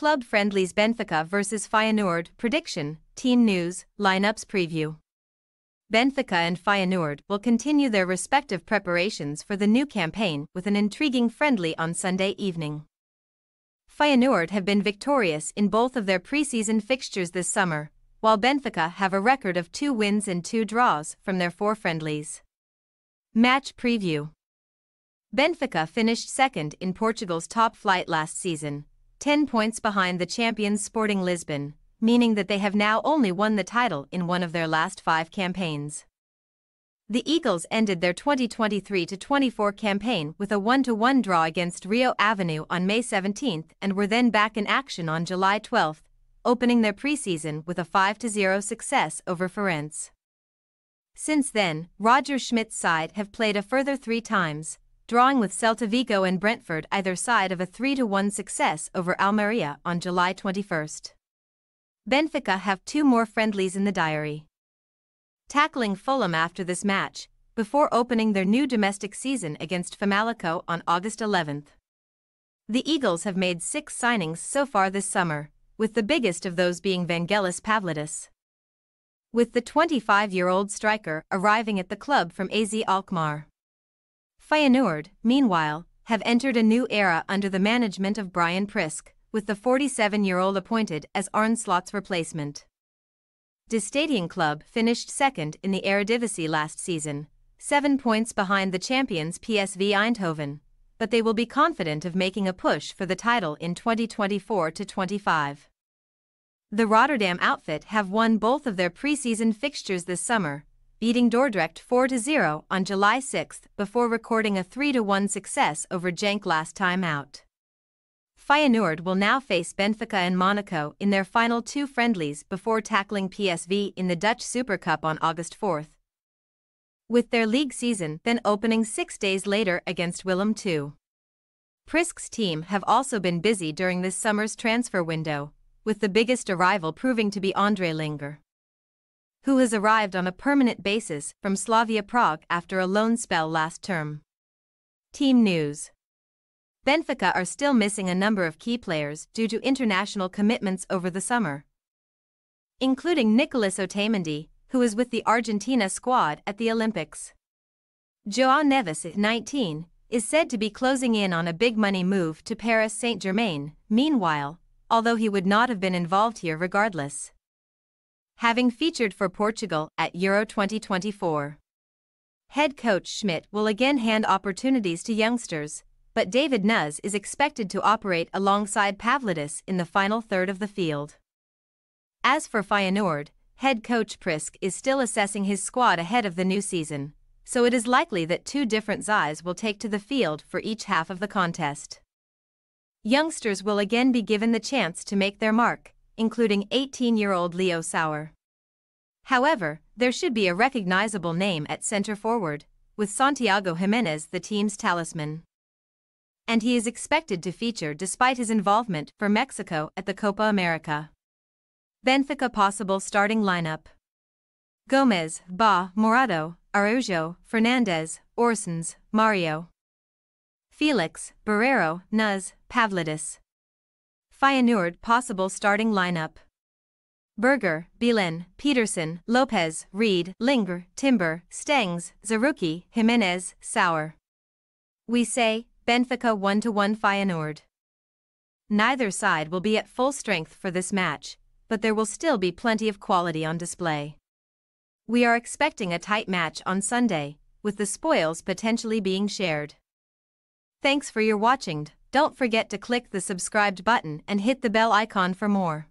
Club Friendlies Benfica vs Feyenoord, prediction, team news, lineups preview. Benfica and Feyenoord will continue their respective preparations for the new campaign with an intriguing friendly on Sunday evening. Feyenoord have been victorious in both of their pre-season fixtures this summer, while Benfica have a record of 2 wins and 2 draws from their 4 friendlies. Match preview. Benfica finished second in Portugal's top flight last season, 10 points behind the champions Sporting Lisbon, meaning that they have now only won the title in one of their last 5 campaigns. The Eagles ended their 2023-24 campaign with a 1-1 draw against Rio Avenue on May 17 and were then back in action on July 12, opening their preseason with a 5-0 success over Ferenc. Since then, Roger Schmidt's side have played a further 3 times, drawing with Celta Vigo and Brentford either side of a 3-1 success over Almeria on July 21. Benfica have 2 more friendlies in the diary. Tackling Fulham after this match, before opening their new domestic season against Famalicão on August 11. The Eagles have made 6 signings so far this summer, with the biggest of those being Vangelis Pavlidis. With the 25-year-old striker arriving at the club from AZ Alkmaar. Feyenoord, meanwhile, have entered a new era under the management of Brian Priske, with the 47-year-old appointed as Arne Slot's replacement. De Stadion Club finished second in the Eredivisie last season, 7 points behind the champions PSV Eindhoven, but they will be confident of making a push for the title in 2024-25. The Rotterdam outfit have won both of their pre-season fixtures this summer, beating Dordrecht 4-0 on July 6 before recording a 3-1 success over Genk last time out. Feyenoord will now face Benfica and Monaco in their final 2 friendlies before tackling PSV in the Dutch Super Cup on August 4, with their league season then opening 6 days later against Willem II. Priske's team have also been busy during this summer's transfer window, with the biggest arrival proving to be André Linger, who has arrived on a permanent basis from Slavia Prague after a loan spell last term. Team news. Benfica are still missing a number of key players due to international commitments over the summer, including Nicolas Otamendi, who is with the Argentina squad at the Olympics. Joao Neves at 19 is said to be closing in on a big-money move to Paris Saint-Germain, meanwhile, although he would not have been involved here regardless, having featured for Portugal at Euro 2024. Head coach Schmidt will again hand opportunities to youngsters, but David Núñez is expected to operate alongside Pavlidis in the final third of the field. As for Feyenoord, head coach Priske is still assessing his squad ahead of the new season, so it is likely that 2 different sides will take to the field for each half of the contest. Youngsters will again be given the chance to make their mark, including 18-year-old Leo Sauer. However, there should be a recognizable name at centre-forward, with Santiago Jimenez the team's talisman, and he is expected to feature despite his involvement for Mexico at the Copa America. Benfica possible starting lineup: Gomez, Morato, Araujo, Fernandes, Orsons, Mario, Felix, Barreiro, Núñez, Pavlidis. Feyenoord possible starting lineup: Berger, Belen, Peterson, Lopez, Reed, Linger, Timber, Stengs, Zaruki, Jimenez, Sauer. We say Benfica 1-1 Feyenoord. Neither side will be at full strength for this match, but there will still be plenty of quality on display. We are expecting a tight match on Sunday, with the spoils potentially being shared. Thanks for your watching. Don't forget to click the subscribe button and hit the bell icon for more.